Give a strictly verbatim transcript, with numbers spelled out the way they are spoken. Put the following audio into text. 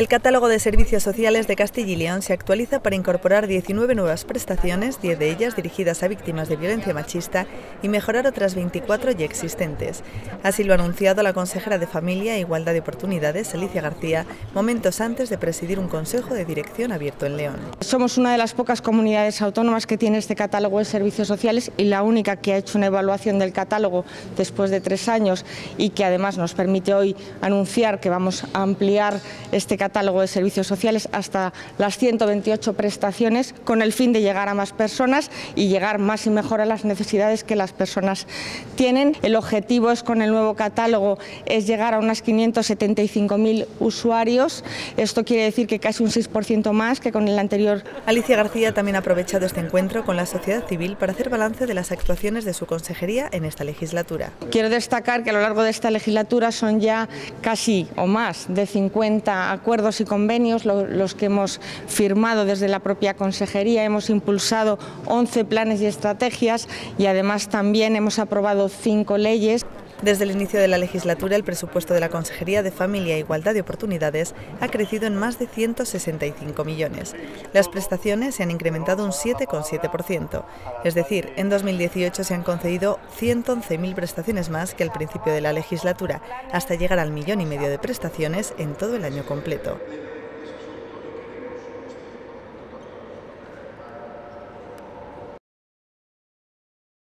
El catálogo de servicios sociales de Castilla y León se actualiza para incorporar diecinueve nuevas prestaciones, diez de ellas dirigidas a víctimas de violencia machista, y mejorar otras veinticuatro ya existentes. Así lo ha anunciado la consejera de Familia e Igualdad de Oportunidades, Alicia García, momentos antes de presidir un Consejo de Dirección abierto en León. Somos una de las pocas comunidades autónomas que tiene este catálogo de servicios sociales y la única que ha hecho una evaluación del catálogo después de tres años y que además nos permite hoy anunciar que vamos a ampliar este catálogo de servicios sociales hasta las ciento veintiocho prestaciones con el fin de llegar a más personas y llegar más y mejor a las necesidades que las personas tienen. El objetivo es, con el nuevo catálogo, es llegar a unas quinientos setenta y cinco mil usuarios. Esto quiere decir que casi un seis por ciento más que con el anterior. Alicia García también ha aprovechado este encuentro con la sociedad civil para hacer balance de las actuaciones de su consejería en esta legislatura. Quiero destacar que a lo largo de esta legislatura son ya casi o más de cincuenta acuerdos y convenios los que hemos firmado desde la propia consejería. Hemos impulsado once planes y estrategias y además también hemos aprobado cinco leyes. Desde el inicio de la legislatura, el presupuesto de la Consejería de Familia e Igualdad de Oportunidades ha crecido en más de ciento sesenta y cinco millones. Las prestaciones se han incrementado un siete coma siete por ciento. Es decir, en dos mil dieciocho se han concedido ciento once mil prestaciones más que al principio de la legislatura, hasta llegar al millón y medio de prestaciones en todo el año completo.